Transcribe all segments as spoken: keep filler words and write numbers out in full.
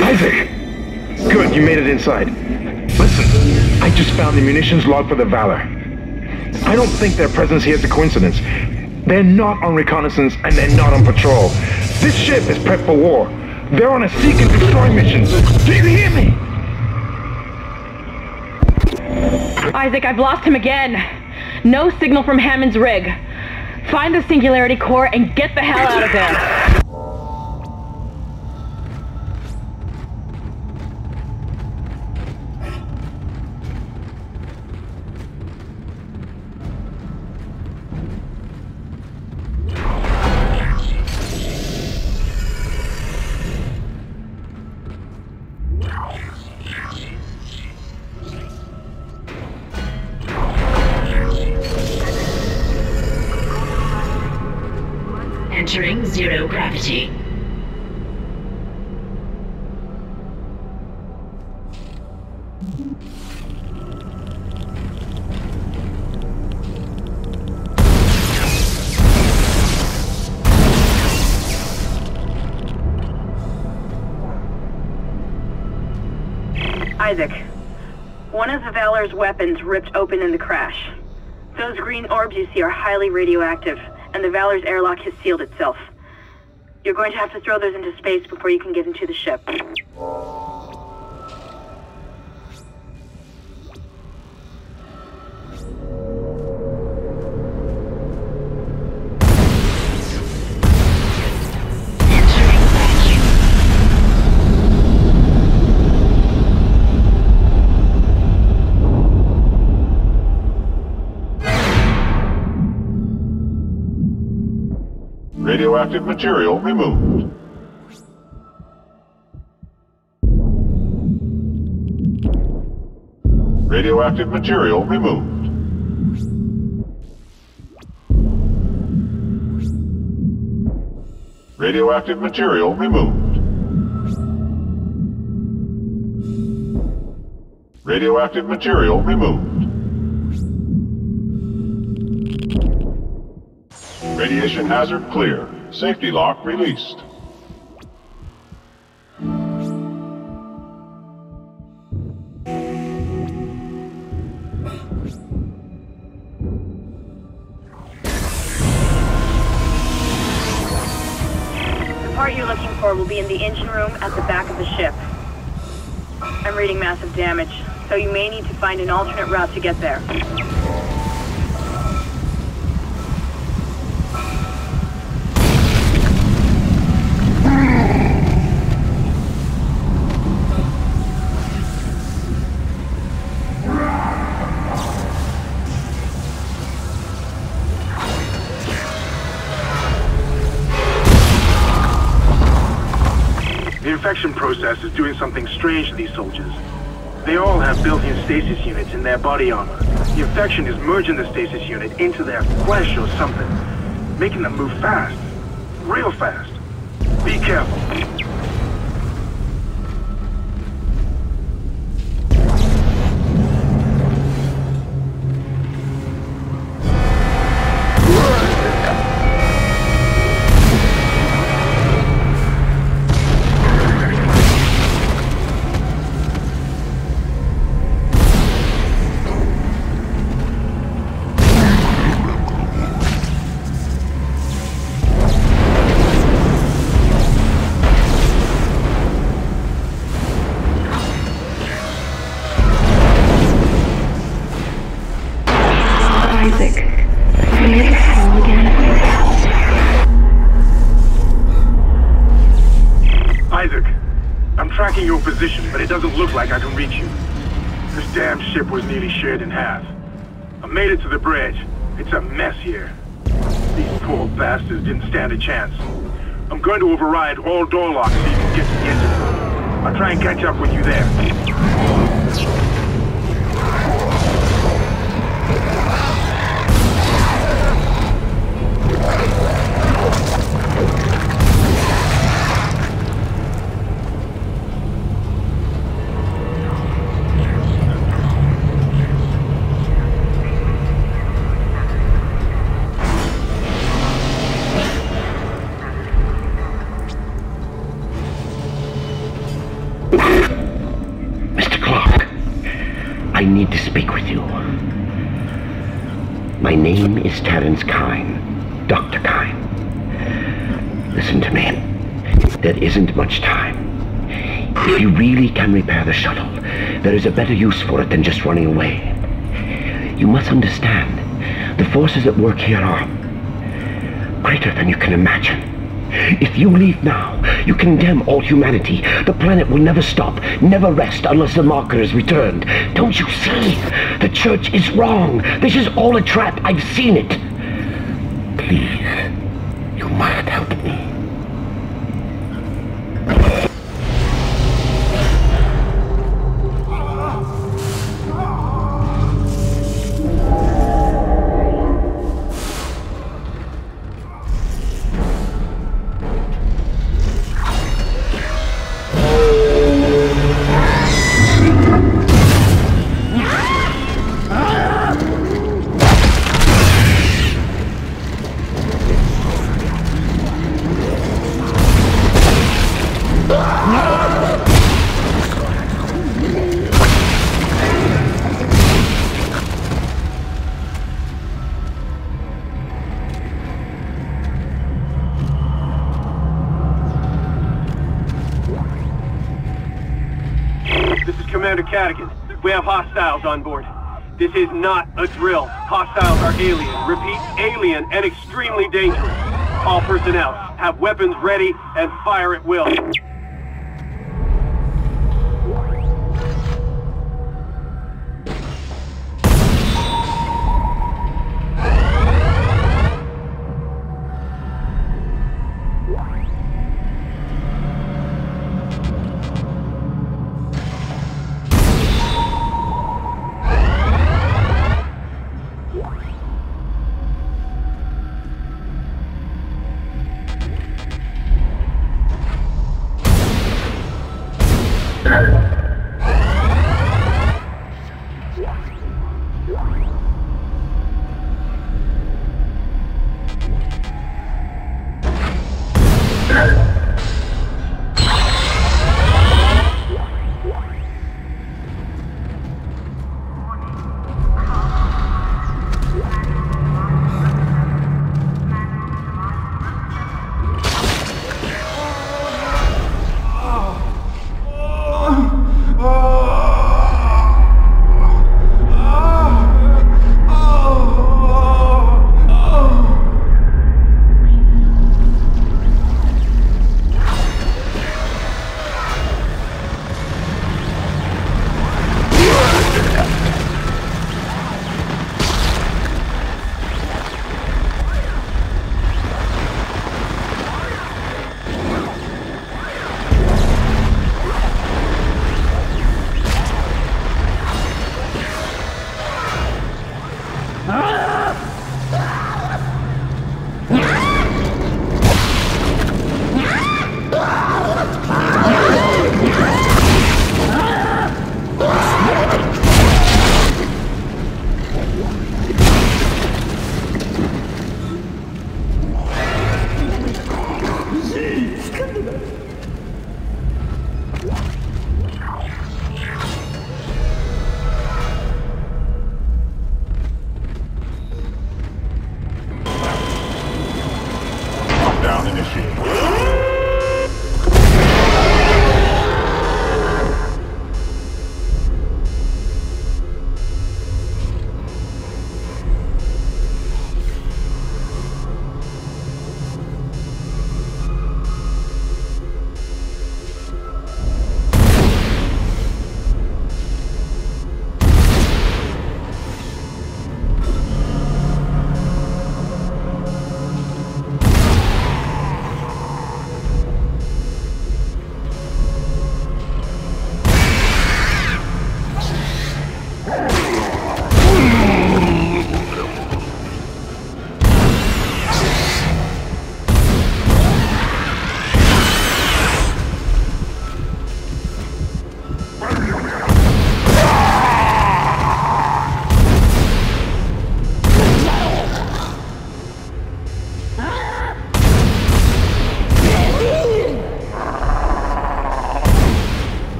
Isaac! Good, you made it inside. Listen, I just found the munitions log for the Valor. I don't think their presence here is a coincidence. They're not on reconnaissance and they're not on patrol. This ship is prepped for war. They're on a seek and destroy mission. Do you hear me? Isaac, I've lost him again. No signal from Hammond's rig. Find the Singularity Core and get the hell out of there. Entering zero gravity. Isaac, one of the Valor's weapons ripped open in the crash. Those green orbs you see are highly radioactive, and the Valor's airlock has sealed itself. You're going to have to throw those into space before you can get into the ship. Radioactive material removed. Radioactive material removed. Radioactive material removed. Radioactive material removed. Radiation hazard clear. Safety lock released. The part you're looking for will be in the engine room at the back of the ship. I'm reading massive damage, so you may need to find an alternate route to get there. The infection process is doing something strange to these soldiers. They all have built-in stasis units in their body armor. The infection is merging the stasis unit into their flesh or something, making them move fast, real fast. Be careful. Tracking your position, but it doesn't look like I can reach you. This damn ship was nearly sheared in half. I made it to the bridge. It's a mess here. These poor bastards didn't stand a chance. I'm going to override all door locks so you can get to the engine. I'll try and catch up with you there. need to speak with you. My name is Terence Kine, Doctor Kine. Listen to me. There isn't much time. If you really can repair the shuttle, there is a better use for it than just running away. You must understand, the forces at work here are greater than you can imagine. If you leave now, you condemn all humanity. The planet will never stop, never rest unless the marker is returned. Don't you see? The Church is wrong. This is all a trap. I've seen it. Please, you must help me. We have hostiles on board. This is not a drill. Hostiles are alien. Repeat, alien and extremely dangerous. All personnel, have weapons ready and fire at will.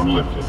Arm lifted.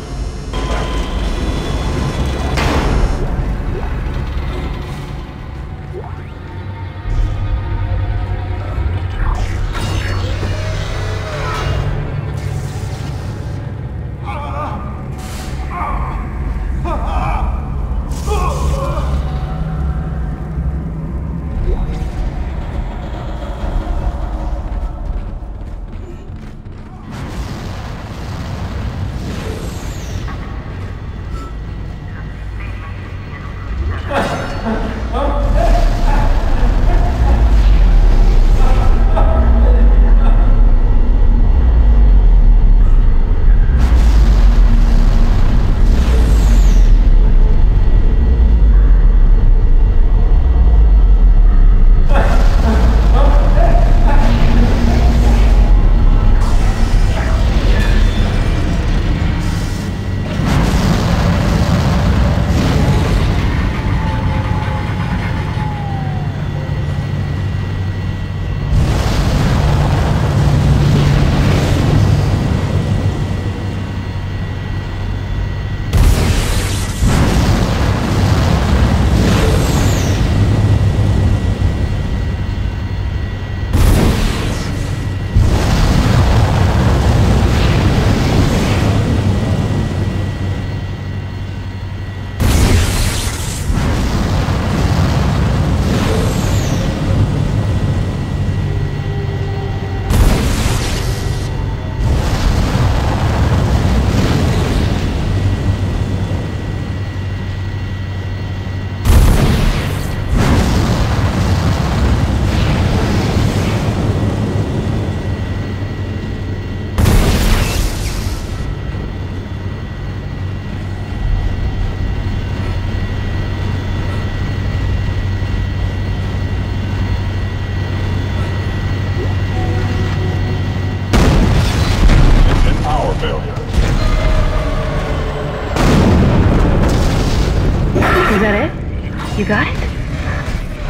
You got it?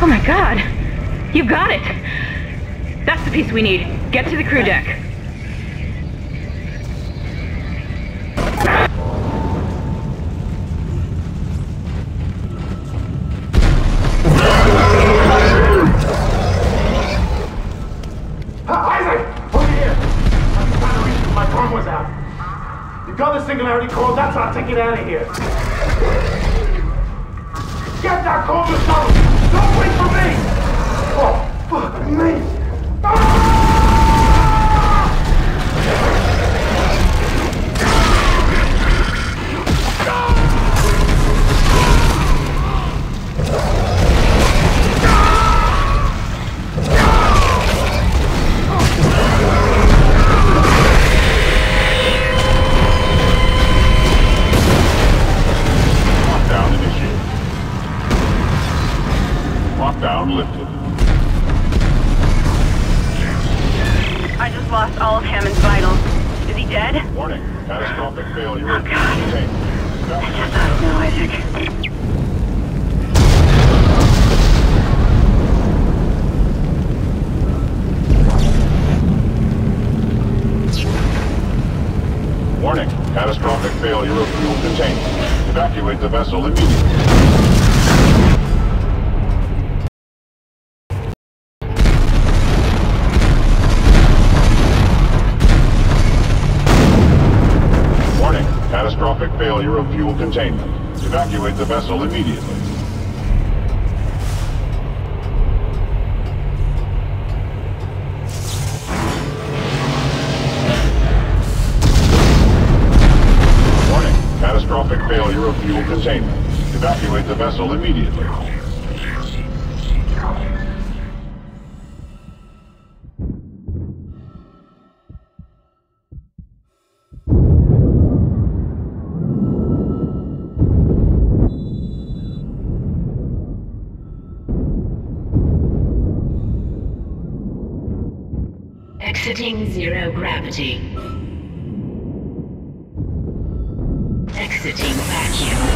Oh my god! You got it! That's the piece we need. Get to the crew deck. Uh, Isaac! Over here! I'm trying to reach you. My phone was out. You got the Singularity Core, that's our ticket out of here. Get that corner stone! Don't wait for me! Oh, fuck me! Down lifted. I just lost all of Hammond's vitals. Is he dead? Warning. Catastrophic failure. Oh, God. I just don't know, Isaac. Warning. Catastrophic failure of fuel containment. Evacuate the vessel immediately. Catastrophic failure of fuel containment. Evacuate the vessel immediately. Warning. Catastrophic failure of fuel containment. Evacuate the vessel immediately. Exiting zero gravity. Exiting vacuum.